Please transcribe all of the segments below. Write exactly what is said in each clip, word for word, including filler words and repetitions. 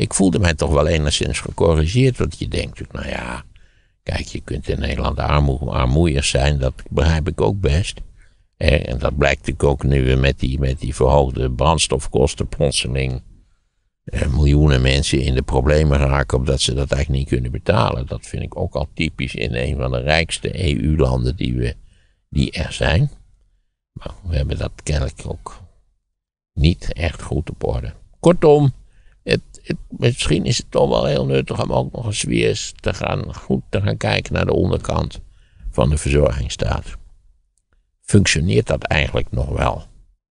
Ik voelde mij toch wel enigszins gecorrigeerd. Want je denkt, nou ja, kijk, je kunt in Nederland armoe, armoeiers zijn. Dat begrijp ik ook best. Eh, en dat blijkt natuurlijk ook nu met die, met die verhoogde brandstofkosten plotseling. Eh, miljoenen mensen in de problemen raken omdat ze dat eigenlijk niet kunnen betalen. Dat vind ik ook al typisch in een van de rijkste E U-landen die, we, die er zijn. Maar we hebben dat kennelijk ook niet echt goed op orde. Kortom, het, het, misschien is het toch wel heel nuttig om ook nog eens weer eens te gaan, goed te gaan kijken naar de onderkant van de verzorgingsstaat. Functioneert dat eigenlijk nog wel?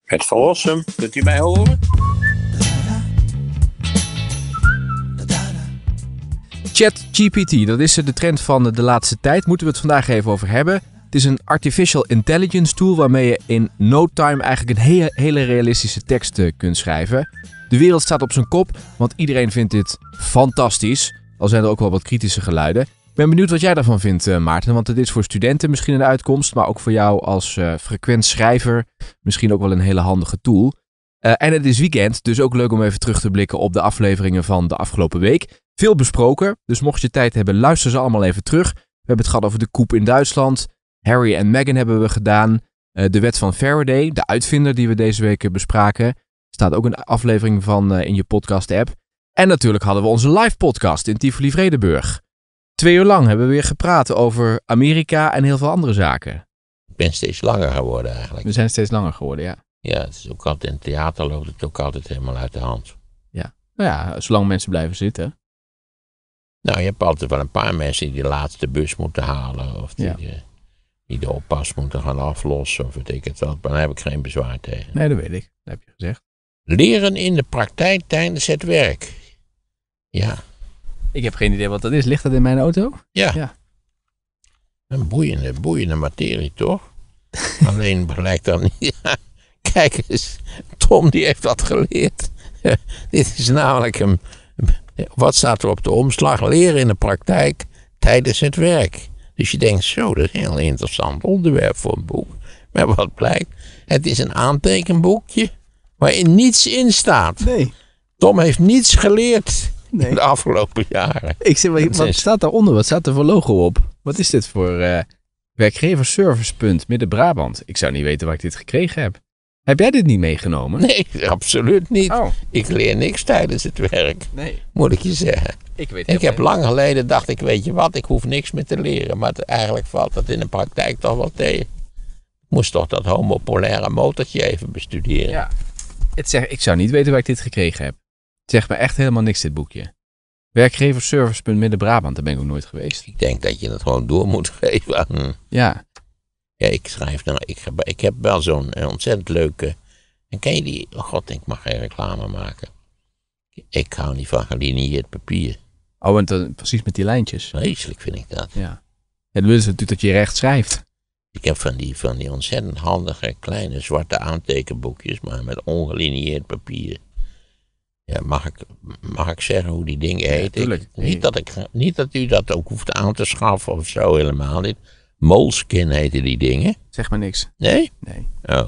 Het Van Rossem, kunt u mij horen? ChatGPT, dat is de trend van de laatste tijd. Moeten we het vandaag even over hebben. Het is een artificial intelligence tool waarmee je in no time eigenlijk een hele, hele realistische tekst kunt schrijven. De wereld staat op zijn kop, want iedereen vindt dit fantastisch. Al zijn er ook wel wat kritische geluiden. Ik ben benieuwd wat jij daarvan vindt, Maarten. Want het is voor studenten misschien een uitkomst, maar ook voor jou als uh, frequent schrijver misschien ook wel een hele handige tool. Uh, en het is weekend, dus ook leuk om even terug te blikken op de afleveringen van de afgelopen week. Veel besproken, dus mocht je tijd hebben, luister ze allemaal even terug. We hebben het gehad over de coup in Duitsland. Harry en Meghan hebben we gedaan. Uh, de wet van Faraday, de uitvinder die we deze week bespraken. Er staat ook een aflevering van uh, in je podcast-app. En natuurlijk hadden we onze live podcast in Tivoli Vredenburg. Twee uur lang hebben we weer gepraat over Amerika en heel veel andere zaken. Ik ben steeds langer geworden eigenlijk. We zijn steeds langer geworden, ja. Ja, het is ook altijd, in het theater loopt het ook altijd helemaal uit de hand. Ja, nou ja, zolang mensen blijven zitten. Nou, je hebt altijd wel een paar mensen die de laatste bus moeten halen. Of die, ja. de, die de oppas moeten gaan aflossen. Of weet ik het wat. Maar daar heb ik geen bezwaar tegen. Nee, dat weet ik. Dat heb je gezegd. Leren in de praktijk tijdens het werk. Ja. Ik heb geen idee wat dat is. Ligt dat in mijn auto? Ja. ja. Een boeiende, boeiende materie, toch? Alleen blijkt dat niet... Ja. Kijk eens, Tom die heeft dat geleerd. Dit is namelijk een... Wat staat er op de omslag? Leren in de praktijk tijdens het werk. Dus je denkt, zo, dat is een heel interessant onderwerp voor een boek. Maar wat blijkt? Het is een aantekenboekje waarin niets in staat. Nee. Tom heeft niets geleerd nee. in de afgelopen jaren. Ik zeg, wat, wat staat daaronder? Wat staat er voor logo op? Wat is dit voor uh, werkgeversservicepunt Midden-Brabant? Ik zou niet weten waar ik dit gekregen heb. Heb jij dit niet meegenomen? Nee, absoluut niet. Oh. Ik leer niks tijdens het werk, nee. moet ik je zeggen. Ik, weet ik heb lang geleden dacht ik, weet je wat, ik hoef niks meer te leren. Maar het, eigenlijk valt dat in de praktijk toch wel tegen. Ik moest toch dat homopolaire motortje even bestuderen. Ja. Het zeg, ik zou niet weten waar ik dit gekregen heb. Het zegt me echt helemaal niks, dit boekje. Werkgeversservicepunt Midden-Brabant, daar ben ik ook nooit geweest. Ik denk dat je het gewoon door moet geven aan... Ja. Ja, ik schrijf nou, ik, ik heb wel zo'n ontzettend leuke... En ken je die? Oh god, ik mag geen reclame maken. Ik hou niet van gelinieerd papier. Oh, en dan precies met die lijntjes. Vreselijk vind ik dat. Ja. En dan willen ze natuurlijk dat je recht schrijft. Ik heb van die, van die ontzettend handige kleine zwarte aantekenboekjes, maar met ongelinieerd papier. Ja, mag ik, mag ik zeggen hoe die dingen heet? Ja, ik, niet, dat ik, niet dat u dat ook hoeft aan te schaffen of zo, helemaal niet. Moleskin heten die dingen. Zeg maar niks. Nee? Nee. Oh.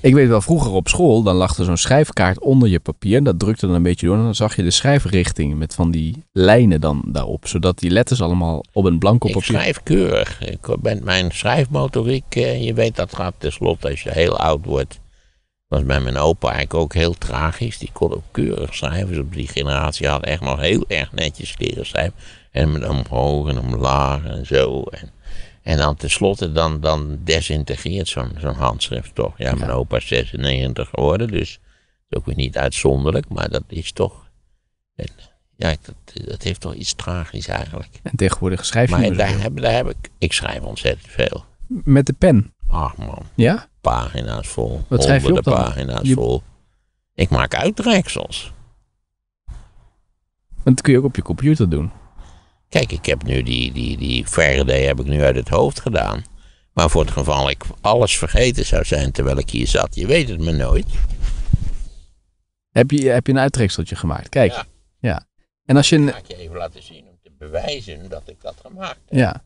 Ik weet wel, vroeger op school, dan lag er zo'n schrijfkaart onder je papier. En dat drukte dan een beetje door en dan zag je de schrijfrichting met van die lijnen dan daarop. Zodat die letters allemaal op een blanco papier... Ik schrijf keurig. Ik ben mijn schrijfmotoriek, je weet dat gaat tenslotte als je heel oud wordt. Was bij mijn opa eigenlijk ook heel tragisch. Die kon ook keurig schrijven. Dus op die generatie had echt nog heel erg netjes leren schrijven. En met omhoog en omlaag en zo. En, en dan tenslotte dan, dan desintegreert zo'n zo'n handschrift toch. Ja, mijn ja. opa is zesennegentig geworden, dus dat is ook weer niet uitzonderlijk. Maar dat is toch... En, ja, dat, dat heeft toch iets tragisch eigenlijk. En tegenwoordig schrijf je maar daar heb, daar heb ik... Ik schrijf ontzettend veel. Met de pen? Ach man. Ja? Pagina's vol. Wat schrijf je op dan? Pagina's je... vol. Ik maak uittreksels. Dat kun je ook op je computer doen. Kijk, ik heb nu die, die, die Faraday heb ik nu uit het hoofd gedaan. Maar voor het geval ik alles vergeten zou zijn terwijl ik hier zat. Je weet het maar nooit. Heb je, heb je een uittrekseltje gemaakt? Kijk. Ja. ja. En als je een... Dat ga ik je even laten zien om te bewijzen dat ik dat gemaakt heb. Ja.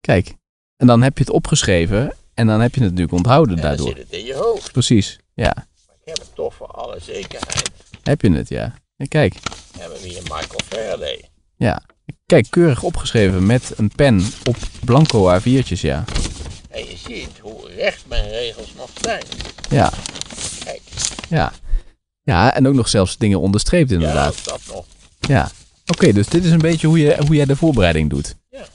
Kijk. En dan heb je het opgeschreven en dan heb je het natuurlijk onthouden daardoor. En dan zit het in je hoofd. Precies, ja. Maar ik heb het toch voor alle zekerheid Heb je het, ja. En kijk. We hebben hier Michael Faraday. Ja. Kijk, keurig opgeschreven met een pen op blanco A viertjes, ja. En je ziet hoe recht mijn regels nog zijn. Ja. Kijk. Ja. Ja, en ook nog zelfs dingen onderstreept inderdaad. Ja, dat nog. Ja. Oké, okay, dus dit is een beetje hoe, je, hoe jij de voorbereiding doet. Ja. Oké.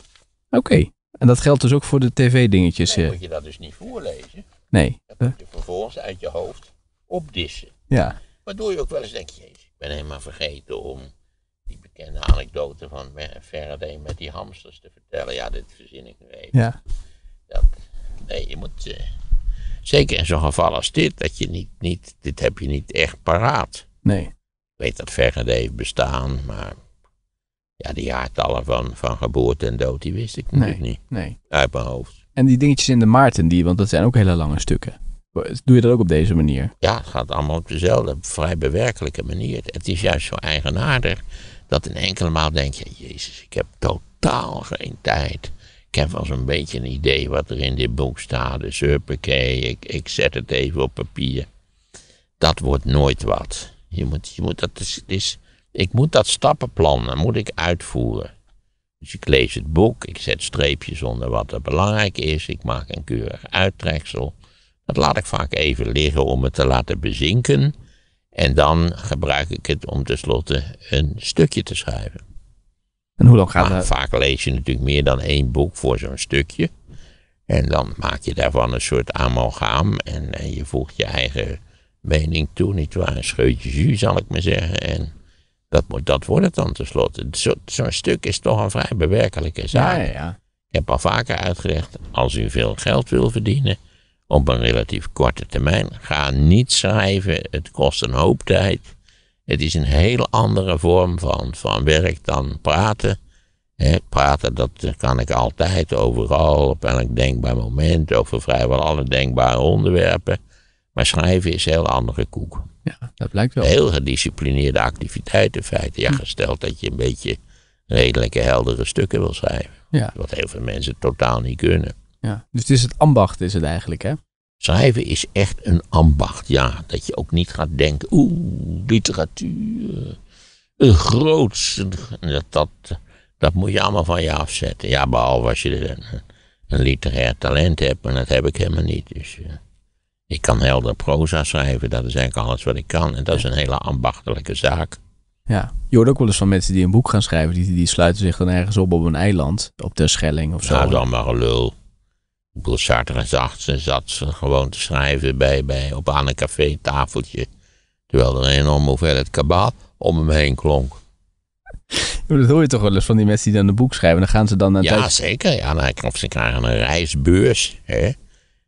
Okay. En dat geldt dus ook voor de tv-dingetjes. Nee, moet je dat dus niet voorlezen. Nee. Dat moet je vervolgens uit je hoofd opdissen. Ja. Waardoor je ook wel eens denkt, jezus, ik ben helemaal vergeten om die bekende anekdote van Faraday met die hamsters te vertellen. Ja, dit verzin ik nu even. Ja. Dat, nee, je moet, uh, zeker in zo'n geval als dit, dat je niet, niet, dit heb je niet echt paraat. Nee. Ik weet dat Faraday heeft bestaan, maar ja, die jaartallen van, van geboorte en dood, die wist ik natuurlijk nee, niet. Nee. Uit mijn hoofd. En die dingetjes in de Maarten, die, want dat zijn ook hele lange stukken. Doe je dat ook op deze manier? Ja, het gaat allemaal op dezelfde vrij bewerkelijke manier. Het is juist zo eigenaardig dat in enkele maal denk je, jezus, ik heb totaal geen tijd. Ik heb wel zo'n beetje een idee wat er in dit boek staat. Dus huppakee, ik, ik zet het even op papier. Dat wordt nooit wat. Je moet, je moet, dat is, is, ik moet dat stappenplan, dat moet ik uitvoeren. Dus ik lees het boek, ik zet streepjes onder wat er belangrijk is. Ik maak een keurig uittreksel. Dat laat ik vaak even liggen om het te laten bezinken. En dan gebruik ik het om tenslotte een stukje te schrijven. En hoe lang gaat dat? Vaak lees je natuurlijk meer dan één boek voor zo'n stukje. En dan maak je daarvan een soort amalgaam. En, en je voegt je eigen mening toe, nietwaar? Een scheutje jus, zal ik maar zeggen. En dat, dat wordt het dan tenslotte. Zo, zo'n stuk is toch een vrij bewerkelijke zaak. Ja, ja, ja. Ik heb al vaker uitgelegd, als u veel geld wil verdienen op een relatief korte termijn, ga niet schrijven, het kost een hoop tijd. Het is een heel andere vorm van, van werk dan praten. He, praten, dat kan ik altijd, overal, op elk denkbaar moment, over vrijwel alle denkbare onderwerpen. Maar schrijven is een heel andere koek. Ja, dat blijkt wel. Heel gedisciplineerde activiteit in feite. Ja, gesteld dat je een beetje redelijke, heldere stukken wil schrijven. Ja. Wat heel veel mensen totaal niet kunnen. Ja, dus het is het ambacht, is het eigenlijk, hè? Schrijven is echt een ambacht, ja. Dat je ook niet gaat denken, oeh, literatuur, een groots. Dat, dat, dat moet je allemaal van je afzetten. Ja, behalve als je een, een literair talent hebt, en dat heb ik helemaal niet. Dus ja. Ik kan helder proza schrijven, dat is eigenlijk alles wat ik kan. En dat is een hele ambachtelijke zaak. Ja, je hoort ook wel eens van mensen die een boek gaan schrijven, die, die sluiten zich dan ergens op op een eiland, op de Schelling of zo. Ja, dan maar gelul. Ik bedoel, Sartre en Zachtse zat ze gewoon te schrijven bij, bij, op aan een café-tafeltje. Terwijl er een enorme hoeveelheid kabaal om hem heen klonk. Dat hoor je toch wel eens van die mensen die dan een boek schrijven. Dan gaan ze dan naar het ja, huis. Zeker. Ja, nou, of ze krijgen een reisbeurs. Hè?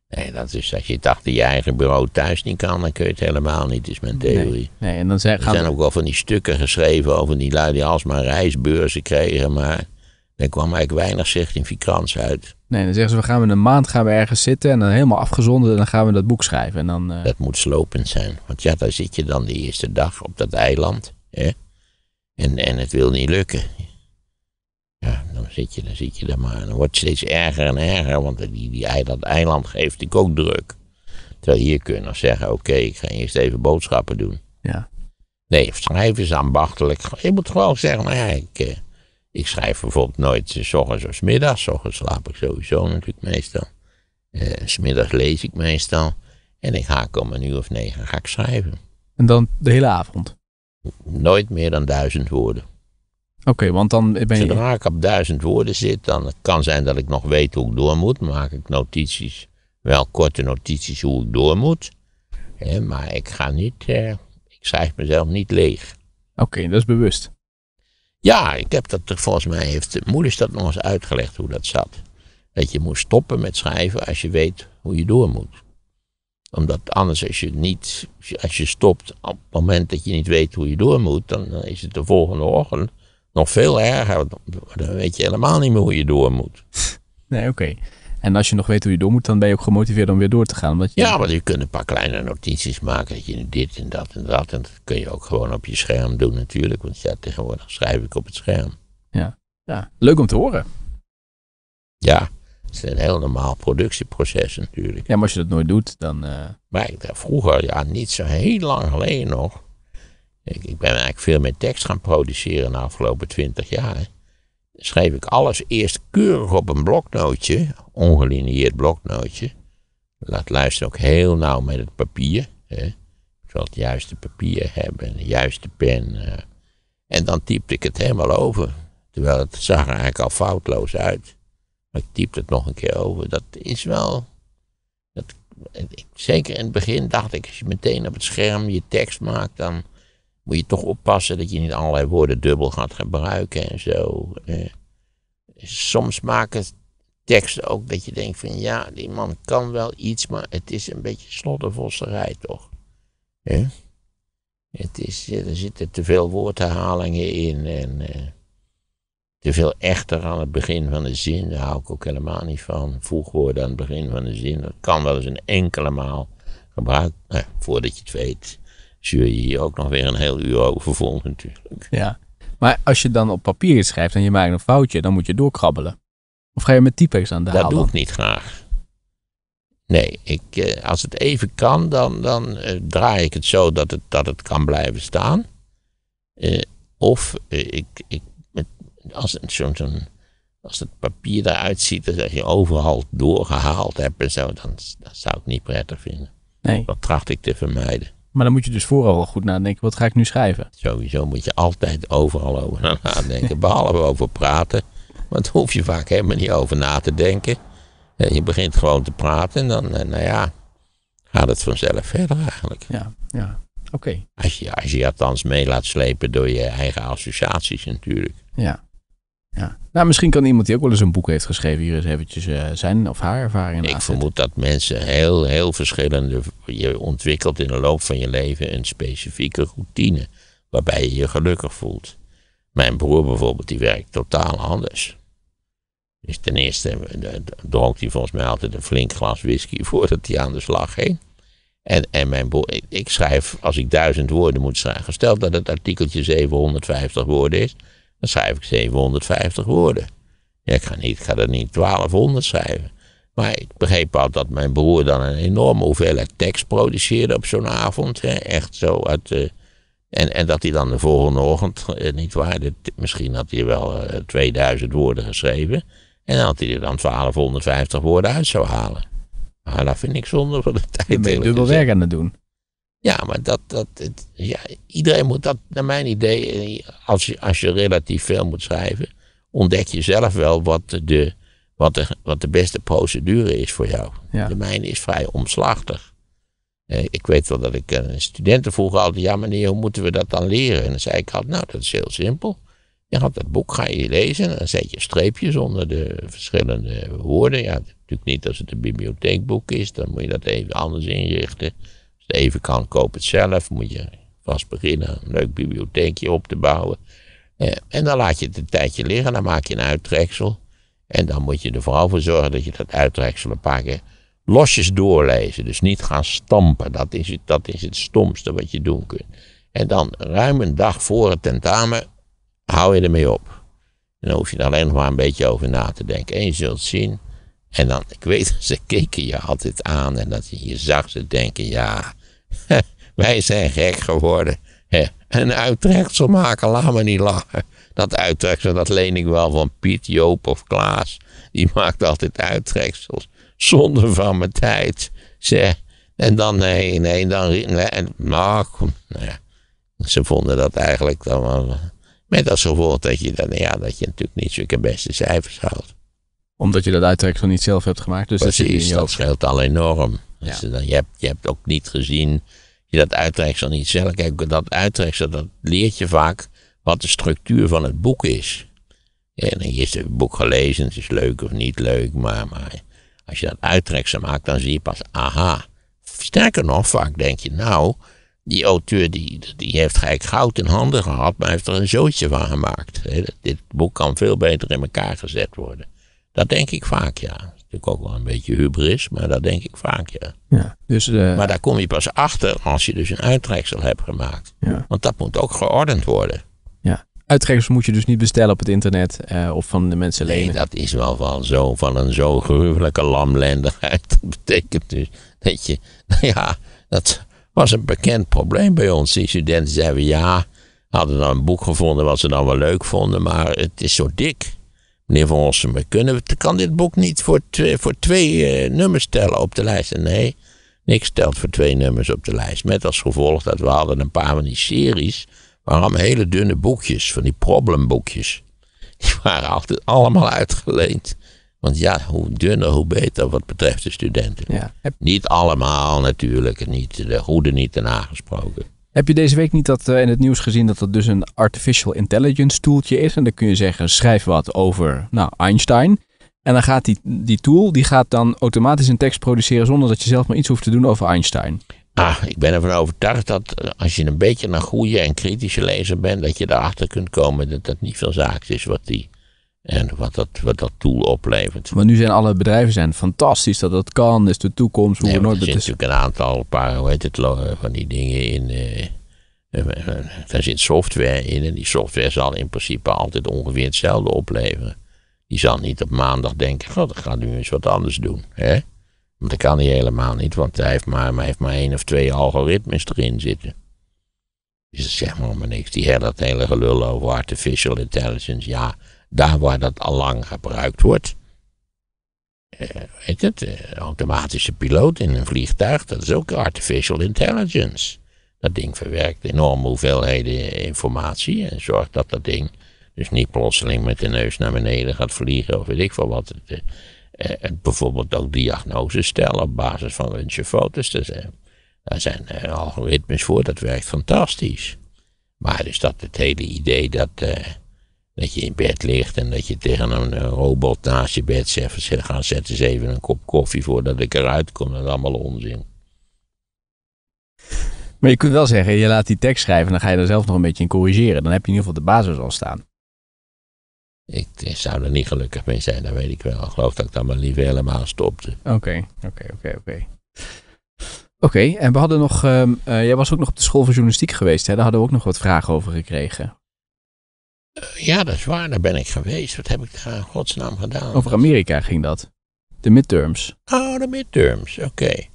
Nee, dat is als je het achter je eigen bureau thuis niet kan, dan kun je het helemaal niet, is mijn theorie. Nee, nee, en dan zijn, er gaan zijn we... ook wel van die stukken geschreven over die lui die alsmaar reisbeurzen kregen, maar er kwam eigenlijk weinig significants uit. Nee, dan zeggen ze, we gaan we een maand gaan we ergens zitten en dan helemaal afgezonderd en dan gaan we dat boek schrijven. En dan, uh... dat moet slopend zijn, want ja, daar zit je dan de eerste dag op dat eiland, hè? En, en het wil niet lukken. Ja, dan zit je, dan zit je daar maar. En dan wordt het steeds erger en erger, want die, die, dat eiland geeft natuurlijk ook druk. Terwijl hier kun je nog zeggen, oké, okay, ik ga eerst even boodschappen doen. Ja. Nee, schrijven is ambachtelijk. Je moet gewoon zeggen, nou ja, ik, ik schrijf bijvoorbeeld nooit 's ochtends of 's middags. 's Ochtends slaap ik sowieso natuurlijk meestal. Uh, 's middags lees ik meestal. En ik haak om een uur of negen ga ik schrijven. En dan de hele avond? Nooit meer dan duizend woorden. Oké, okay, want dan ben je... Zodra ik op duizend woorden zit, dan kan het zijn dat ik nog weet hoe ik door moet. Maak ik notities, wel korte notities hoe ik door moet. Eh, maar ik ga niet, eh, ik schrijf mezelf niet leeg. Oké, okay, dat is bewust. Ja, ik heb dat, volgens mij heeft moeders dat nog eens uitgelegd hoe dat zat. Dat je moet stoppen met schrijven als je weet hoe je door moet. Omdat anders als je niet, als je stopt op het moment dat je niet weet hoe je door moet, dan is het de volgende ochtend nog veel erger, dan weet je helemaal niet meer hoe je door moet. Nee, oké. Okay. En als je nog weet hoe je door moet, dan ben je ook gemotiveerd om weer door te gaan. Want je... Ja, want je kunt een paar kleine notities maken. Dat je dit en dat en dat. En dat kun je ook gewoon op je scherm doen natuurlijk. Want ja, tegenwoordig schrijf ik op het scherm. Ja, ja. Leuk om te horen. Ja, het is een heel normaal productieproces natuurlijk. Ja, maar als je dat nooit doet, dan... Uh... Maar ik dacht vroeger, ja, niet zo heel lang geleden nog. Ik, ik ben eigenlijk veel meer tekst gaan produceren de afgelopen twintig jaar. Schreef ik alles eerst keurig op een bloknootje, ongelineerd bloknootje. Laat luisteren ook heel nauw met het papier. Hè. Ik zal het juiste papier hebben, de juiste pen. Uh. En dan typte ik het helemaal over. Terwijl het zag er eigenlijk al foutloos uit. Maar ik typte het nog een keer over. Dat is wel... Dat, ik, zeker in het begin dacht ik, als je meteen op het scherm je tekst maakt, dan moet je toch oppassen dat je niet allerlei woorden dubbel gaat gebruiken en zo. Uh, soms maken teksten ook dat je denkt van ja, die man kan wel iets, maar het is een beetje sloddervosserij toch. Uh, het is, er zitten te veel woordherhalingen in en uh, te veel echter aan het begin van de zin. Daar hou ik ook helemaal niet van. Voegwoorden aan het begin van de zin, dat kan wel eens een enkele maal gebruikt, uh, voordat je het weet. Zul je hier ook nog weer een heel uur over vol natuurlijk. Ja, maar als je dan op papier schrijft en je maakt een foutje, dan moet je doorkrabbelen. Of ga je met types aan de haal? Dat doe ik niet graag. Nee, ik, als het even kan, dan, dan uh, draai ik het zo dat het, dat het kan blijven staan. Uh, of uh, ik, ik, met, als, het, zo, zo, als het papier eruit ziet, dus dat je overal doorgehaald hebt en zo, dan, dat zou ik niet prettig vinden. Nee. Dat tracht ik te vermijden. Maar dan moet je dus vooral wel goed nadenken, wat ga ik nu schrijven? Sowieso moet je altijd overal over nadenken, behalve over praten. Want daar hoef je vaak helemaal niet over na te denken. En je begint gewoon te praten en dan, nou ja, gaat het vanzelf verder eigenlijk. Ja, ja. Oké. Okay. Als je, als je althans mee laat slepen door je eigen associaties natuurlijk. Ja. Ja. Nou, misschien kan iemand die ook wel eens een boek heeft geschreven hier eens eventjes uh, zijn of haar ervaringen laten. Ik vermoed dat mensen heel, heel verschillende... Je ontwikkelt in de loop van je leven een specifieke routine waarbij je je gelukkig voelt. Mijn broer bijvoorbeeld, die werkt totaal anders. Dus ten eerste dronk hij volgens mij altijd een flink glas whisky voordat hij aan de slag ging. En, en mijn broer, ik, ik schrijf, als ik duizend woorden moet schrijven, gesteld dat het artikeltje zevenhonderdvijftig woorden is, dan schrijf ik zevenhonderdvijftig woorden. Ja, ik, ga niet, ik ga er niet twaalfhonderd schrijven. Maar ik begreep al dat mijn broer dan een enorme hoeveelheid tekst produceerde op zo'n avond. Hè, echt zo uit. Uh, en, en dat hij dan de volgende ochtend, uh, niet waar, dit, misschien had hij wel uh, tweeduizend woorden geschreven. En dan had hij er dan twaalfhonderdvijftig woorden uit zou halen. Maar dat vind ik zonde van de tijd. Dan ben je dubbel werk aan het doen. Ja, maar dat, dat, het, ja, iedereen moet dat, naar mijn idee, als je, als je relatief veel moet schrijven, ontdek je zelf wel wat de, wat de, wat de beste procedure is voor jou. Ja. De mijne is vrij omslachtig. Eh, ik weet wel dat ik eh, studenten vroeg altijd, ja meneer, hoe moeten we dat dan leren? En dan zei ik altijd, nou dat is heel simpel. Je gaat dat boek, ga je lezen en dan zet je streepjes onder de verschillende woorden. Ja, natuurlijk niet als het een bibliotheekboek is, dan moet je dat even anders inrichten. Even kan, koop het zelf. Moet je vast beginnen een leuk bibliotheekje op te bouwen. Eh, en dan laat je het een tijdje liggen. Dan maak je een uittreksel. En dan moet je er vooral voor zorgen dat je dat uittreksel een paar keer losjes doorlezen. Dus niet gaan stampen. Dat is, dat is het stomste wat je doen kunt. En dan ruim een dag voor het tentamen hou je ermee op. En dan hoef je er alleen nog maar een beetje over na te denken. En je zult zien. En dan, ik weet, ze keken je altijd aan en dat je, je zag ze denken, ja, wij zijn gek geworden. Een uittreksel maken, laat me niet lachen. Dat uittreksel, dat leen ik wel van Piet, Joop of Klaas. Die maakt altijd uittreksels. Zonde van mijn tijd. Zeg. En dan, nee, nee, dan, nee, nou, kom, nou ja. Ze vonden dat eigenlijk dan wel, met als gevolg dat je, dan, ja, dat je natuurlijk niet zulke beste cijfers houdt. Omdat je dat uittreksel niet zelf hebt gemaakt. Dus precies, dat, zit in je dat scheelt al enorm. Ja. Dus dan, je, hebt, je hebt ook niet gezien, je dat uittreksel niet zelf. Kijk, dat uittreksel, dat leert je vaak wat de structuur van het boek is. En dan is het boek gelezen, het is leuk of niet leuk. Maar, maar als je dat uittreksel maakt, dan zie je pas, aha. Sterker nog, vaak denk je, nou, die auteur die, die heeft gelijk goud in handen gehad, maar heeft er een zootje van gemaakt. Dit boek kan veel beter in elkaar gezet worden. Dat denk ik vaak, ja. Dat is natuurlijk ook wel een beetje hubris, maar dat denk ik vaak, ja. ja dus de... Maar daar kom je pas achter als je dus een uittreksel hebt gemaakt. Ja. Want dat moet ook geordend worden. Ja, uittreksels moet je dus niet bestellen op het internet eh, of van de mensen lenen. Nee, dat is wel van, zo, van een zo gruwelijke lamlendigheid. Dat betekent dus dat je, nou ja, dat was een bekend probleem bij ons. Die studenten zeiden ja, hadden dan een boek gevonden wat ze dan wel leuk vonden, maar het is zo dik. Meneer Van Rossem, kunnen we, kan dit boek niet voor twee, voor twee uh, nummers tellen op de lijst? En nee, niks telt voor twee nummers op de lijst. Met als gevolg dat we hadden een paar van die series, waarom hele dunne boekjes, van die problemboekjes. Die waren altijd allemaal uitgeleend. Want ja, hoe dunner, hoe beter wat betreft de studenten. Ja. Niet allemaal natuurlijk, niet, de goede niet ten aangesproken. Heb je deze week niet dat uh, in het nieuws gezien dat dat dus een artificial intelligence tooltje is? En dan kun je zeggen, schrijf wat over nou, Einstein. En dan gaat die, die tool, die gaat dan automatisch een tekst produceren zonder dat je zelf maar iets hoeft te doen over Einstein. Ah, ik ben ervan overtuigd dat als je een beetje een goede en kritische lezer bent, dat je erachter kunt komen dat dat niet veel zaak is wat die... En wat dat, wat dat tool oplevert. Maar nu zijn alle bedrijven zijn fantastisch dat dat kan. Is de toekomst. Hoe nee, er nooit zit natuurlijk een aantal paar, hoe heet het, van die dingen in. Uh, daar zit software in. En die software zal in principe altijd ongeveer hetzelfde opleveren. Die zal niet op maandag denken, god, ik ga nu eens wat anders doen. Hè? Want dat kan hij helemaal niet. Want hij heeft maar, maar heeft maar één of twee algoritmes erin zitten. Dus dat zegt maar, maar niks. Die hele, dat hele gelul over artificial intelligence. Ja. Daar waar dat al lang gebruikt wordt. Uh, weet het, uh, automatische piloot in een vliegtuig, dat is ook artificial intelligence. Dat ding verwerkt enorme hoeveelheden informatie en zorgt dat dat ding dus niet plotseling met de neus naar beneden gaat vliegen of weet ik veel wat. Het, uh, het bijvoorbeeld ook diagnoses stellen op basis van röntgenfoto's. Daar zijn uh, algoritmes voor, dat werkt fantastisch. Maar dus dat het hele idee dat... Uh, Dat je in bed ligt en dat je tegen een robot naast je bed zegt, ga zet eens even een kop koffie voordat ik eruit kom. Dat is allemaal onzin. Maar je kunt wel zeggen, je laat die tekst schrijven en dan ga je er zelf nog een beetje in corrigeren. Dan heb je in ieder geval de basis al staan. Ik zou er niet gelukkig mee zijn, dat weet ik wel. Ik geloof dat ik dan maar liever helemaal stopte. Oké, oké, oké, oké. Oké, okay, en we hadden nog, uh, uh, jij was ook nog op de school voor journalistiek geweest, hè? Daar hadden we ook nog wat vragen over gekregen. Ja, dat is waar. Daar ben ik geweest. Wat heb ik daar in godsnaam gedaan? Over Amerika ging dat. De midterms. Oh, de midterms. Oké. Okay.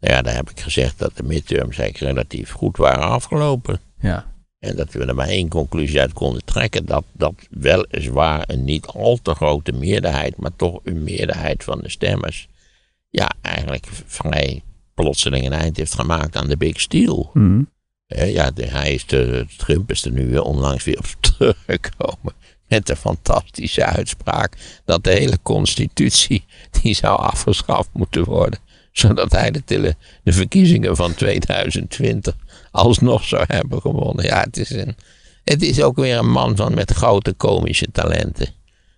Nou ja, daar heb ik gezegd dat de midterms eigenlijk relatief goed waren afgelopen. Ja. En dat we er maar één conclusie uit konden trekken. Dat, dat weliswaar een niet al te grote meerderheid, maar toch een meerderheid van de stemmers. Ja, eigenlijk vrij plotseling een eind heeft gemaakt aan de Big Steal. Mm. Ja, hij is de, Trump is er nu onlangs weer op teruggekomen met de fantastische uitspraak dat de hele constitutie die zou afgeschaft moeten worden, zodat hij de, tele, de verkiezingen van tweeduizend twintig alsnog zou hebben gewonnen. Ja, het is, een, het is ook weer een man van met grote komische talenten.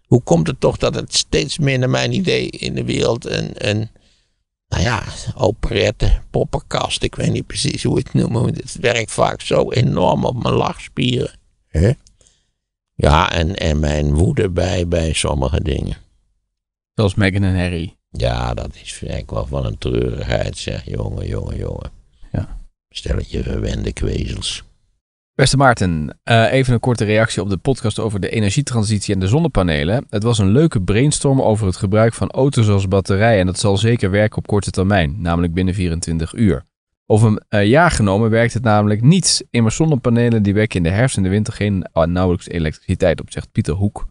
Hoe komt het toch dat het steeds meer naar mijn idee in de wereld een... een Nou ja, operette, poppenkast, ik weet niet precies hoe ik het noem. Het werkt vaak zo enorm op mijn lachspieren. Huh? Ja, en, en mijn woede bij, bij sommige dingen. Zoals Meghan en Harry. Ja, dat is eigenlijk wel van een treurigheid, zeg. Jongen, jongen, jongen. Ja. Stelletje verwende kwezels. Beste Maarten, uh, even een korte reactie op de podcast over de energietransitie en de zonnepanelen. Het was een leuke brainstorm over het gebruik van auto's als batterij en dat zal zeker werken op korte termijn, namelijk binnen vierentwintig uur. Over een uh, jaar genomen werkt het namelijk niet. Immers zonnepanelen die wekken in de herfst en de winter geen uh, nauwelijks elektriciteit op, zegt Pieter Hoek.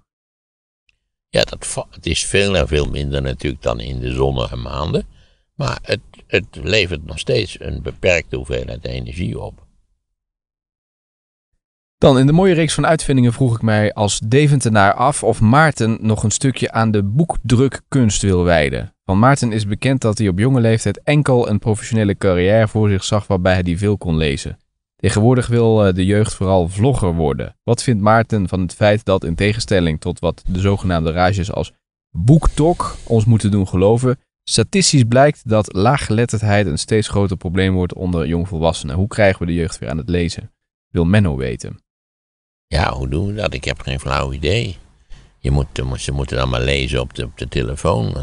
Ja, dat, het is veel en veel minder natuurlijk dan in de zonnige maanden, maar het, het levert nog steeds een beperkte hoeveelheid energie op. Dan in de mooie reeks van uitvindingen vroeg ik mij als Deventenaar af of Maarten nog een stukje aan de boekdrukkunst wil wijden. Van Maarten is bekend dat hij op jonge leeftijd enkel een professionele carrière voor zich zag waarbij hij veel kon lezen. Tegenwoordig wil de jeugd vooral vlogger worden. Wat vindt Maarten van het feit dat in tegenstelling tot wat de zogenaamde rages als boektok ons moeten doen geloven, statistisch blijkt dat laaggeletterdheid een steeds groter probleem wordt onder jongvolwassenen. Hoe krijgen we de jeugd weer aan het lezen? Wil Menno weten. Ja, hoe doen we dat? Ik heb geen flauw idee. Je moet, ze moeten dan maar lezen op de, op de telefoon.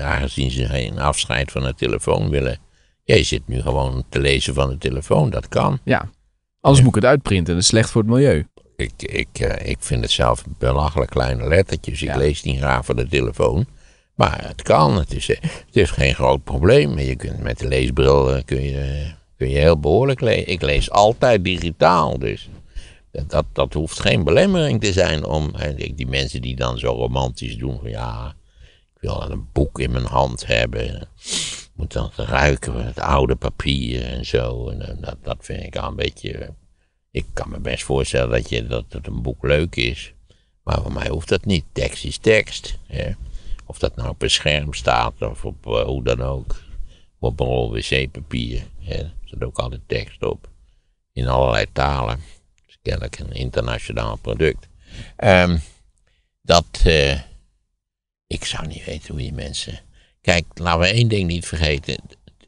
Aangezien ze geen afscheid van de telefoon willen. Jij zit nu gewoon te lezen van de telefoon, dat kan. Ja, anders ja. Moet ik het uitprinten, dat is slecht voor het milieu. Ik, ik, ik vind het zelf belachelijk kleine lettertjes. Ja. Ik lees niet graag van de telefoon. Maar het kan, het is, het is geen groot probleem. Je kunt met de leesbril kun je, kun je heel behoorlijk lezen. Ik lees altijd digitaal, dus dat, dat hoeft geen belemmering te zijn om... Die mensen die dan zo romantisch doen van ja, ik wil een boek in mijn hand hebben... Moet dan ruiken met het oude papier en zo. En dat, dat vind ik al een beetje... Ik kan me best voorstellen dat, je, dat het een boek leuk is. Maar voor mij hoeft dat niet. Tekst is tekst. Hè? Of dat nou op een scherm staat of op uh, hoe dan ook. Op een rol wc-papier. Er zit ook altijd tekst op. In allerlei talen. Dat is kennelijk een internationaal product. Um, dat... Uh, ik zou niet weten hoe die mensen... Kijk, laten we één ding niet vergeten.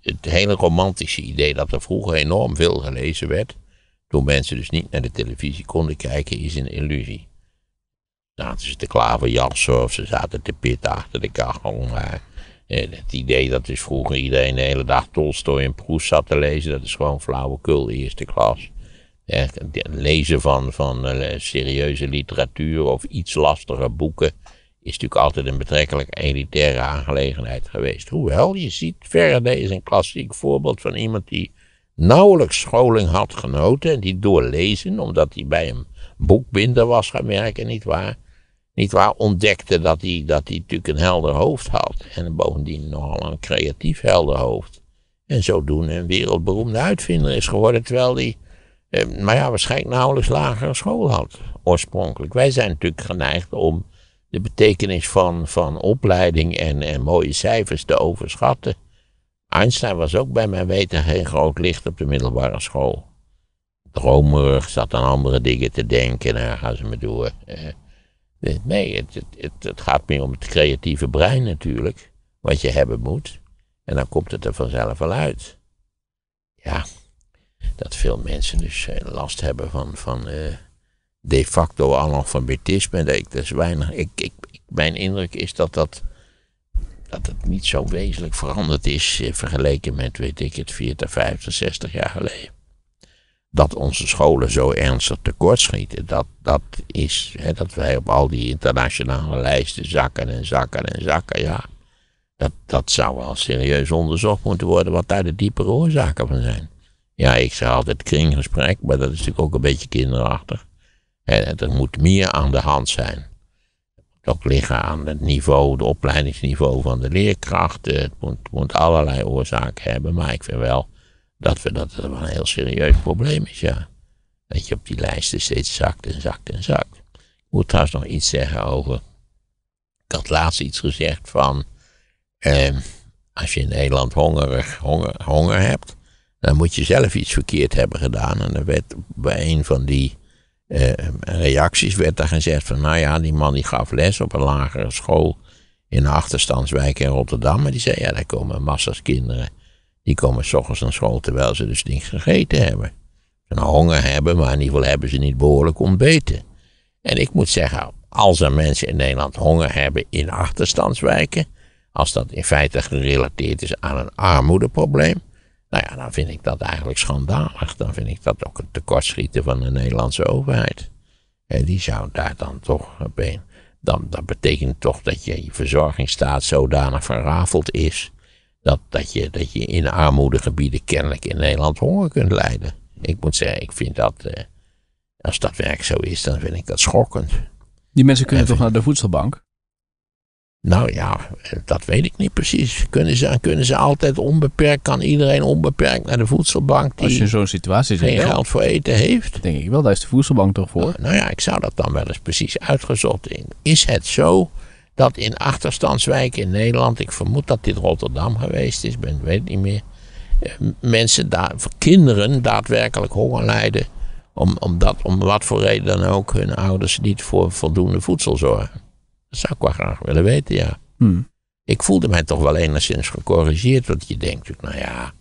Het hele romantische idee dat er vroeger enorm veel gelezen werd, toen mensen dus niet naar de televisie konden kijken, is een illusie. Zaten ze te klaverjassen of ze zaten te pitten achter de kachel. Maar het idee dat dus vroeger iedereen de hele dag Tolstoy en Proust zat te lezen, dat is gewoon flauwekul, eerste klas. Het lezen van, van serieuze literatuur of iets lastige boeken is natuurlijk altijd een betrekkelijk elitaire aangelegenheid geweest. Hoewel, je ziet, Faraday is een klassiek voorbeeld van iemand die nauwelijks scholing had genoten en die door lezen, omdat hij bij een boekbinder was gaan werken, nietwaar, nietwaar ontdekte dat hij, dat hij natuurlijk een helder hoofd had en bovendien nogal een creatief helder hoofd. En zodoende een wereldberoemde uitvinder is geworden, terwijl hij, eh, maar ja, waarschijnlijk nauwelijks lagere school had, oorspronkelijk. Wij zijn natuurlijk geneigd om de betekenis van, van opleiding en, en mooie cijfers te overschatten. Einstein was ook bij mijn weten geen groot licht op de middelbare school. Dromerig, zat aan andere dingen te denken, daar gaan ze me door. Eh, nee, het, het, het, het gaat meer om het creatieve brein natuurlijk, wat je hebben moet. En dan komt het er vanzelf wel uit. Ja, dat veel mensen dus last hebben van... van eh, de facto analfabetisme, dat is weinig. Ik, ik, mijn indruk is dat, dat, dat het niet zo wezenlijk veranderd is vergeleken met, weet ik het, veertig, vijftig, zestig jaar geleden. Dat onze scholen zo ernstig tekortschieten, dat, dat is, hè, dat wij op al die internationale lijsten zakken en zakken en zakken, ja. Dat, dat zou wel serieus onderzocht moeten worden wat daar de diepere oorzaken van zijn. Ja, ik zeg altijd kringgesprek, maar dat is natuurlijk ook een beetje kinderachtig. En er moet meer aan de hand zijn. Het moet ook liggen aan het niveau, het opleidingsniveau van de leerkrachten. Het moet, het moet allerlei oorzaken hebben, maar ik vind wel dat, we, dat het wel een heel serieus probleem is, ja. Dat je op die lijsten steeds zakt en zakt en zakt. Ik moet trouwens nog iets zeggen over... Ik had laatst iets gezegd van... Eh, als je in Nederland hongerig, honger, honger hebt, dan moet je zelf iets verkeerd hebben gedaan. En er werd bij een van die... Uh, reacties werd daar gezegd van, nou ja, die man die gaf les op een lagere school in een achterstandswijk in Rotterdam, maar die zei, ja, daar komen massa's kinderen, die komen 's ochtends naar school terwijl ze dus niks gegeten hebben. Ze honger hebben, maar in ieder geval hebben ze niet behoorlijk ontbeten. En ik moet zeggen, als er mensen in Nederland honger hebben in achterstandswijken, als dat in feite gerelateerd is aan een armoedeprobleem, nou ja, dan vind ik dat eigenlijk schandalig. Dan vind ik dat ook een tekortschieten van de Nederlandse overheid. En die zou daar dan toch op een... Dan, dat betekent toch dat je verzorgingsstaat zodanig verrafeld is... Dat, dat, je, dat je in armoedegebieden kennelijk in Nederland honger kunt lijden. Ik moet zeggen, ik vind dat... Eh, als dat werk zo is, dan vind ik dat schokkend. Die mensen kunnen en toch vind... naar de voedselbank? Nou ja, dat weet ik niet precies. Kunnen ze, kunnen ze altijd onbeperkt, kan iedereen onbeperkt naar de voedselbank die als je zo'n situatie geen geld wel voor eten heeft? Denk ik wel, daar is de voedselbank toch voor? Nou, nou ja, ik zou dat dan wel eens precies uitgezocht in. Is het zo dat in achterstandswijken in Nederland, ik vermoed dat dit Rotterdam geweest is, ben, weet het niet meer, mensen, daar, kinderen daadwerkelijk honger lijden, om, om, dat, om wat voor reden dan ook hun ouders niet voor voldoende voedsel zorgen? Dat zou ik wel graag willen weten, ja. Hmm. Ik voelde mij toch wel enigszins gecorrigeerd. Want je denkt, nou ja,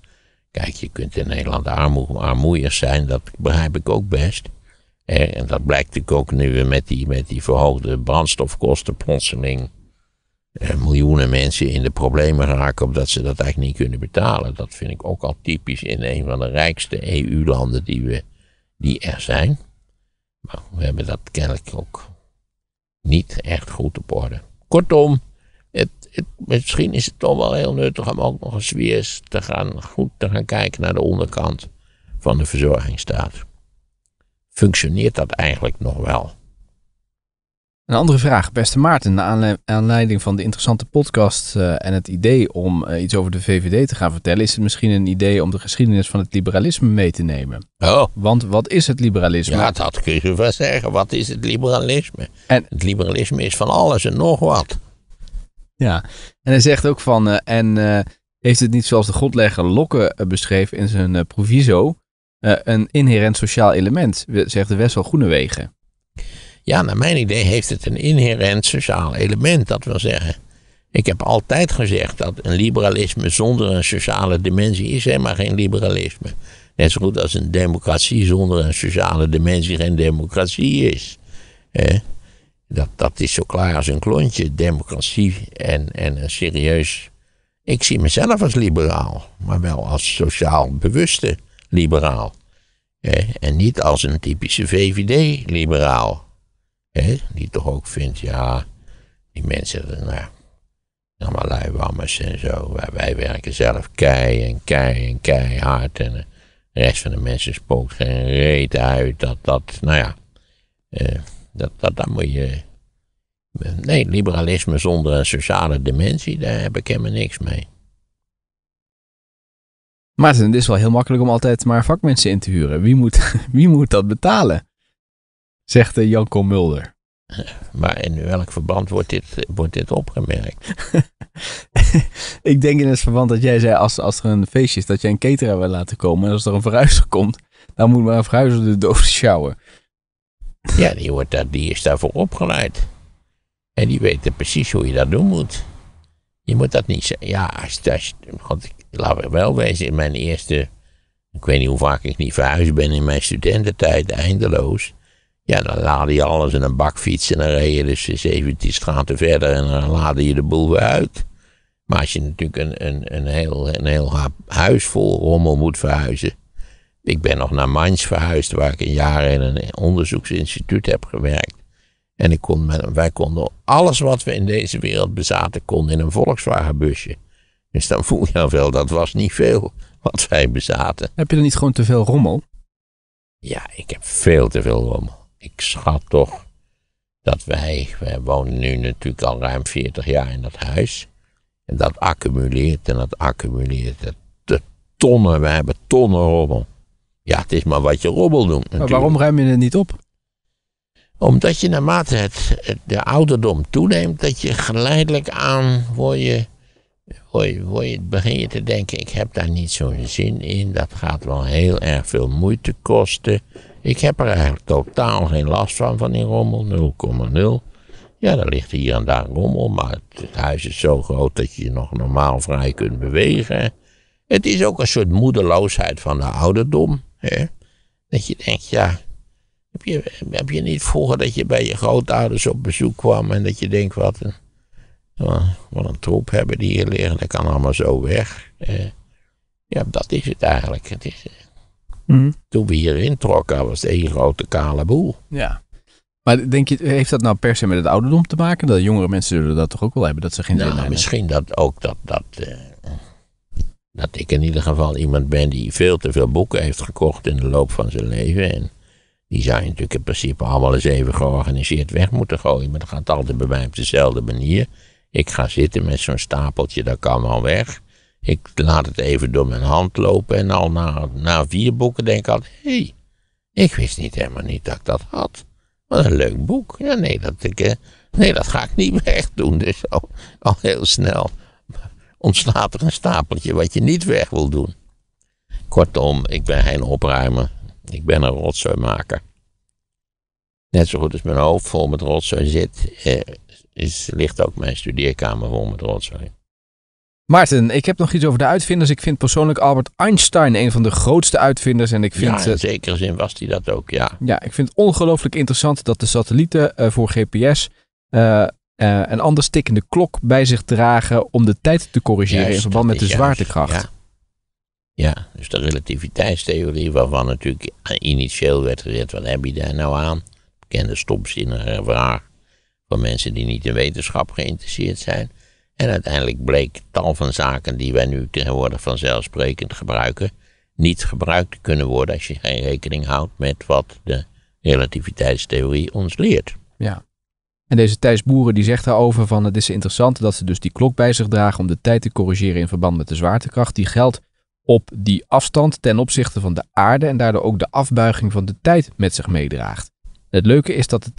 kijk, je kunt in Nederland armoe, armoeiers zijn. Dat begrijp ik ook best. Eh, en dat blijkt natuurlijk ook nu weer met die, met die verhoogde brandstofkosten plotseling. Eh, miljoenen mensen in de problemen raken omdat ze dat eigenlijk niet kunnen betalen. Dat vind ik ook al typisch in een van de rijkste E U-landen die, we, die er zijn. Maar we hebben dat kennelijk ook... niet echt goed op orde. Kortom, het, het, misschien is het toch wel heel nuttig om ook nog eens weer eens te gaan, goed te gaan kijken naar de onderkant van de verzorgingsstaat. Functioneert dat eigenlijk nog wel? Een andere vraag, beste Maarten. Naar aanleiding van de interessante podcast uh, en het idee om uh, iets over de V V D te gaan vertellen, is het misschien een idee om de geschiedenis van het liberalisme mee te nemen? Oh. Want wat is het liberalisme? Ja, dat kun je wel zeggen. Wat is het liberalisme? En het liberalisme is van alles en nog wat. Ja, en hij zegt ook van, uh, en uh, heeft het niet zoals de godlegger Locke uh, beschreef in zijn uh, proviso, uh, een inherent sociaal element, zegt de Wessel Groenewegen. Ja, naar mijn idee heeft het een inherent sociaal element, dat wil zeggen. Ik heb altijd gezegd dat een liberalisme zonder een sociale dimensie is helemaal geen liberalisme. Net zo goed als een democratie zonder een sociale dimensie geen democratie is. Eh? Dat, dat is zo klaar als een klontje, democratie en, en een serieus... Ik zie mezelf als liberaal, maar wel als sociaal bewuste liberaal. Eh? En niet als een typische V V D-liberaal. He, die toch ook vindt, ja, die mensen, nou, allemaal luiwammers en zo. Wij werken zelf kei en kei en keihard. En de rest van de mensen spookt geen reet uit. Dat, dat, nou ja, uh, dat, dat, dat moet je... Uh, nee, liberalisme zonder een sociale dimensie, daar heb ik helemaal niks mee. Maarten, het is wel heel makkelijk om altijd maar vakmensen in te huren. Wie moet, wie moet dat betalen? Zegt Janko Mulder. Maar in welk verband wordt dit, wordt dit opgemerkt? Ik denk in het verband dat jij zei, als, als er een feestje is, dat jij een cateraar wil laten komen. En als er een verhuizer komt, dan moet maar een verhuizer de doos sjouwen. Ja, die, wordt daar, die is daarvoor opgeleid. En die weet precies hoe je dat doen moet. Je moet dat niet zeggen. Ja, als, als, want ik, laat me wel wezen, in mijn eerste... Ik weet niet hoe vaak ik niet verhuisd ben in mijn studententijd, eindeloos... Ja, dan laadde je alles in een bakfiets en dan reed je dus zeventien straten verder en dan laadde je de boel weer uit. Maar als je natuurlijk een, een, een, heel, een heel huis vol rommel moet verhuizen. Ik ben nog naar Mainz verhuisd, waar ik een jaar in een onderzoeksinstituut heb gewerkt. En ik kon met, wij konden alles wat we in deze wereld bezaten, konden in een Volkswagenbusje. Dus dan voel je al wel, dat was niet veel wat wij bezaten. Heb je dan niet gewoon te veel rommel? Ja, ik heb veel te veel rommel. Ik schat toch dat wij, wij wonen nu natuurlijk al ruim veertig jaar in dat huis. En dat accumuleert en dat accumuleert. De, de tonnen, wij hebben tonnen rommel. Ja, het is maar wat je rommel doet. Maar waarom ruim je het niet op? Omdat je naarmate het, het, de ouderdom toeneemt, dat je geleidelijk aan word je, word je, word je, begin je te denken, ik heb daar niet zo'n zin in. Dat gaat wel heel erg veel moeite kosten. Ik heb er eigenlijk totaal geen last van, van die rommel, nul komma nul. Ja, dan ligt hier en daar rommel, maar het, het huis is zo groot dat je je nog normaal vrij kunt bewegen. Het is ook een soort moedeloosheid van de ouderdom. Hè? Dat je denkt, ja, heb je, heb je niet vroeger dat je bij je grootouders op bezoek kwam en dat je denkt, wat een, wat een troep hebben die hier liggen, dat kan allemaal zo weg. Hè? Ja, dat is het eigenlijk. Het is... Mm-hmm. Toen we hierin trokken, was het één grote kale boel. Ja. Maar denk je, heeft dat nou per se met het ouderdom te maken? Dat jongere mensen zullen dat toch ook wel hebben, dat ze geen zin nou, hebben? Misschien dat ook dat, dat, uh, dat ik in ieder geval iemand ben die veel te veel boeken heeft gekocht in de loop van zijn leven. En die zou je natuurlijk in principe allemaal eens even georganiseerd weg moeten gooien. Maar dat gaat altijd bij mij op dezelfde manier. Ik ga zitten met zo'n stapeltje, dat kan wel weg. Ik laat het even door mijn hand lopen en al na, na vier boeken denk ik altijd... Hé, hey, ik wist niet helemaal niet dat ik dat had. Wat een leuk boek. Ja, nee, dat, ik, nee, dat ga ik niet wegdoen. Dus al, al heel snel ontstaat er een stapeltje wat je niet weg wil doen. Kortom, ik ben geen opruimer. Ik ben een rotzooimaker. Net zo goed als mijn hoofd vol met rotzooi zit, eh, is, ligt ook mijn studeerkamer vol met rotzooi. Maarten, ik heb nog iets over de uitvinders. Ik vind persoonlijk Albert Einstein een van de grootste uitvinders. En ik vind, ja, in zekere zin was hij dat ook, ja. Ja, ik vind het ongelooflijk interessant dat de satellieten uh, voor G P S uh, uh, een anders tikkende klok bij zich dragen om de tijd te corrigeren, juist, in verband met de juist, zwaartekracht. Ja. ja, dus de relativiteitstheorie, waarvan natuurlijk initieel werd gezegd, wat heb je daar nou aan? Bekende stomzinnige vraag van mensen die niet in wetenschap geïnteresseerd zijn. En uiteindelijk bleek tal van zaken die wij nu tegenwoordig vanzelfsprekend gebruiken, niet gebruikt te kunnen worden als je geen rekening houdt met wat de relativiteitstheorie ons leert. Ja. En deze Thijs Boeren die zegt daarover van het is interessant dat ze dus die klok bij zich dragen om de tijd te corrigeren in verband met de zwaartekracht. Die geldt op die afstand ten opzichte van de aarde en daardoor ook de afbuiging van de tijd met zich meedraagt. Het leuke is dat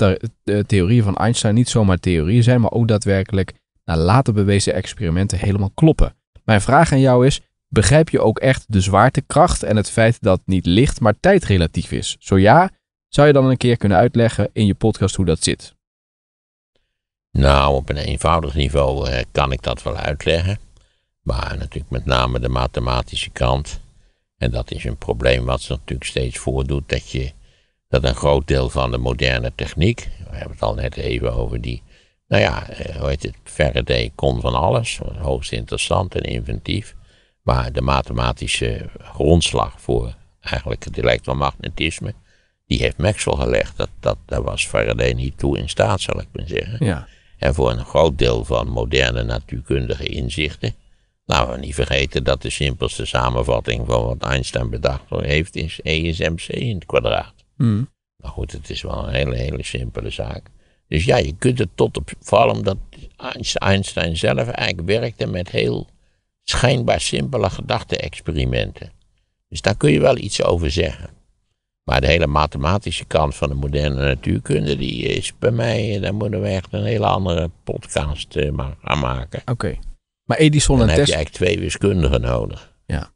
de theorieën van Einstein niet zomaar theorieën zijn, maar ook daadwerkelijk na later bewezen experimenten helemaal kloppen. Mijn vraag aan jou is, begrijp je ook echt de zwaartekracht en het feit dat niet licht, maar tijd relatief is? Zo ja, zou je dan een keer kunnen uitleggen in je podcast hoe dat zit? Nou, op een eenvoudig niveau eh, kan ik dat wel uitleggen. Maar natuurlijk met name de mathematische kant. En dat is een probleem wat zich natuurlijk steeds voordoet. Dat, je, dat een groot deel van de moderne techniek, we hebben het al net even over die, nou ja, eh, hoe heet het, Faraday kon van alles. Hoogst interessant en inventief. Maar de mathematische grondslag voor eigenlijk het elektromagnetisme, die heeft Maxwell gelegd. Dat, dat, daar was Faraday niet toe in staat, zal ik maar zeggen. Ja. En voor een groot deel van moderne natuurkundige inzichten, laten we niet vergeten dat de simpelste samenvatting van wat Einstein bedacht heeft is E is M C in het kwadraat. Mm. Maar goed, het is wel een hele, hele simpele zaak. Dus ja, je kunt het tot op vallen omdat Einstein zelf eigenlijk werkte met heel schijnbaar simpele gedachte-experimenten. Dus daar kun je wel iets over zeggen. Maar de hele mathematische kant van de moderne natuurkunde, die is bij mij, daar moeten we echt een hele andere podcast uh, maar aan maken. Oké. Okay. Maar Edison en Tesla. Dan heb je eigenlijk twee wiskundigen nodig. Ja.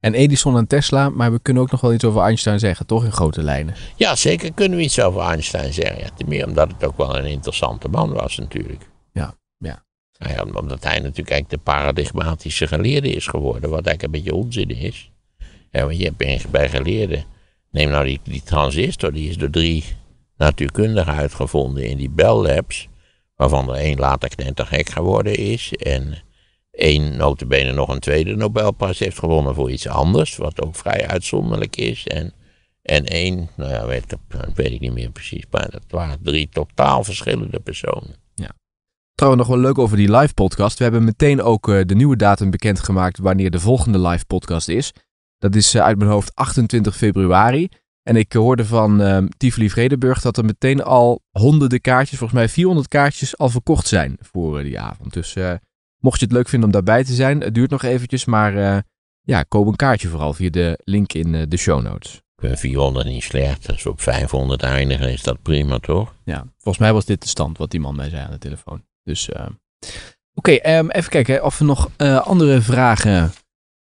En Edison en Tesla, maar we kunnen ook nog wel iets over Einstein zeggen, toch? In grote lijnen. Ja, zeker kunnen we iets over Einstein zeggen. Ja, ten meer omdat het ook wel een interessante man was, natuurlijk. Ja, ja. Nou ja, omdat hij natuurlijk eigenlijk de paradigmatische geleerde is geworden, wat eigenlijk een beetje onzin is. Ja, want je hebt bij geleerden, neem nou die, die transistor, die is door drie natuurkundigen uitgevonden in die Bell Labs, waarvan er één later knettergek geworden is en één notabene nog een tweede Nobelprijs heeft gewonnen voor iets anders, wat ook vrij uitzonderlijk is. En, en één, nou ja, weet, dat weet ik niet meer precies, maar dat waren drie totaal verschillende personen. Trouwens, nog wel leuk over die live podcast. We hebben meteen ook uh, de nieuwe datum bekendgemaakt wanneer de volgende live podcast is. Dat is uh, uit mijn hoofd achtentwintig februari. En ik uh, hoorde van uh, Tivoli Vredenburg dat er meteen al honderden kaartjes, volgens mij vierhonderd kaartjes, al verkocht zijn voor uh, die avond. Dus uh, mocht je het leuk vinden om daarbij te zijn, het duurt nog eventjes. Maar uh, ja, koop een kaartje vooral via de link in uh, de show notes. Ik vind vierhonderd niet slecht. Als we op vijfhonderd eindigen is dat prima, toch? Ja, volgens mij was dit de stand wat die man mij zei aan de telefoon. Dus uh, oké, okay, um, even kijken of we nog uh, andere vragen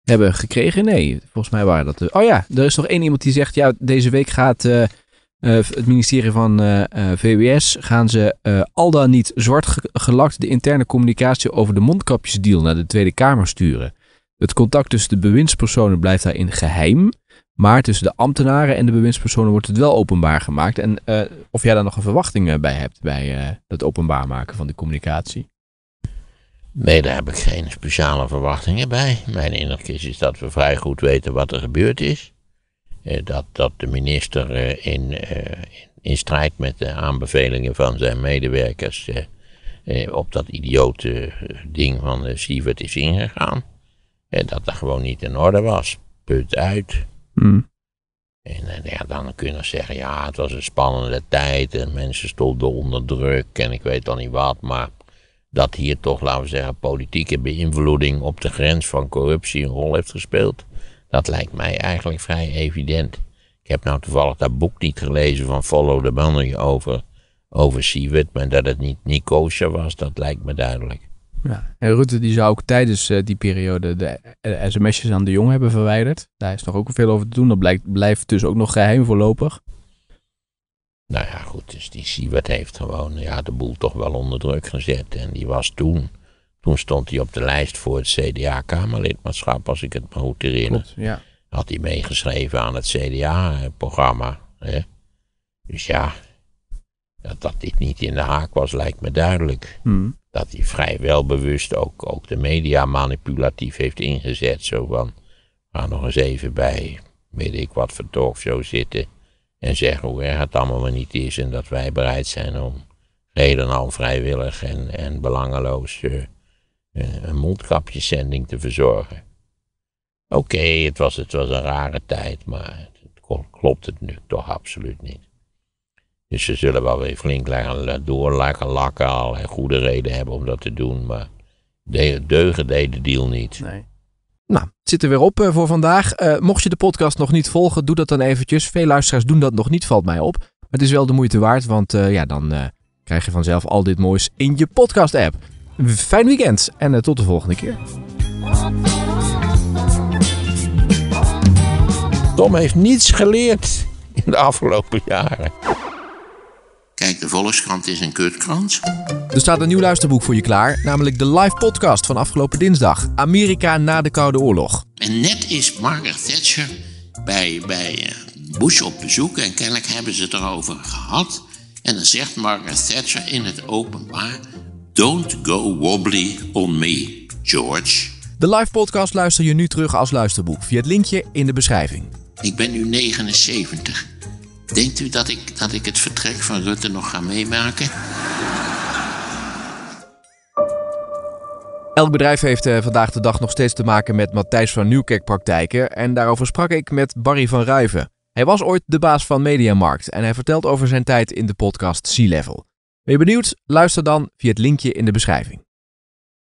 hebben gekregen. Nee, volgens mij waren dat... De... Oh ja, er is nog één iemand die zegt, ja, deze week gaat uh, uh, het ministerie van uh, uh, V W S, gaan ze uh, al dan niet zwart ge- gelakt de interne communicatie over de mondkapjesdeal naar de Tweede Kamer sturen. Het contact tussen de bewindspersonen blijft daarin geheim, maar tussen de ambtenaren en de bewindspersonen wordt het wel openbaar gemaakt. En uh, of jij daar nog een verwachting bij hebt bij uh, het openbaar maken van de communicatie? Nee, daar heb ik geen speciale verwachtingen bij. Mijn indruk is, is dat we vrij goed weten wat er gebeurd is. Uh, dat, dat de minister uh, in, uh, in strijd met de aanbevelingen van zijn medewerkers uh, uh, op dat idiote ding van de Sievert is ingegaan. En dat dat gewoon niet in orde was. Punt uit. Hmm. En ja, dan kun je nog zeggen, ja, het was een spannende tijd en mensen stonden onder druk en ik weet al niet wat, maar dat hier toch, laten we zeggen, politieke beïnvloeding op de grens van corruptie een rol heeft gespeeld, dat lijkt mij eigenlijk vrij evident. Ik heb nou toevallig dat boek niet gelezen van Follow the Money over, over Siewert, maar dat het niet, niet kosher was, dat lijkt me duidelijk. Ja. En Rutte die zou ook tijdens uh, die periode de uh, sms'jes aan de Jong hebben verwijderd. Daar is nog ook veel over te doen. Dat blijkt, blijft dus ook nog geheim voorlopig. Nou ja, goed. Dus die Siewert heeft gewoon ja, de boel toch wel onder druk gezet. En die was toen, toen stond hij op de lijst voor het C D A-kamerlidmaatschap, als ik het me goed herinner. Klopt, ja. Had hij meegeschreven aan het C D A-programma. Hè? Dus ja, dat, dat dit niet in de haak was, lijkt me duidelijk. Hmm. Dat hij vrijwel bewust ook, ook de media manipulatief heeft ingezet. Zo van, ga nog eens even bij, weet ik wat voor talk zo zitten. En zeggen hoe erg het allemaal maar niet is. En dat wij bereid zijn om reden al vrijwillig en, en belangeloos uh, een mondkapjeszending te verzorgen. Oké, okay, het, was, het was een rare tijd, maar het, het kon, klopt het nu toch absoluut niet. Dus ze zullen wel weer flink lagen, door lagen lakken al en goede reden hebben om dat te doen, maar de, deugen deed de deal niet. Nee. Nou, het zit er weer op voor vandaag. Uh, mocht je de podcast nog niet volgen, doe dat dan eventjes. Veel luisteraars doen dat nog niet, valt mij op. Maar het is wel de moeite waard, want uh, ja, dan uh, krijg je vanzelf al dit moois in je podcast-app. Fijn weekend en uh, tot de volgende keer. Tom heeft niets geleerd in de afgelopen jaren. Kijk, de Volkskrant is een kutkrant. Er staat een nieuw luisterboek voor je klaar, namelijk de live podcast van afgelopen dinsdag. Amerika na de Koude Oorlog. En net is Margaret Thatcher bij, bij Bush op bezoek en kennelijk hebben ze het erover gehad. En dan zegt Margaret Thatcher in het openbaar: Don't go wobbly on me, George. De live podcast luister je nu terug als luisterboek via het linkje in de beschrijving. Ik ben nu negenenzeventig. Denkt u dat ik, dat ik het vertrek van Rutte nog ga meemaken? Elk bedrijf heeft uh, vandaag de dag nog steeds te maken met Matthijs van Nieuwkerk praktijken. En daarover sprak ik met Barry van Ruiven. Hij was ooit de baas van Mediamarkt en hij vertelt over zijn tijd in de podcast C-Level. Ben je benieuwd? Luister dan via het linkje in de beschrijving.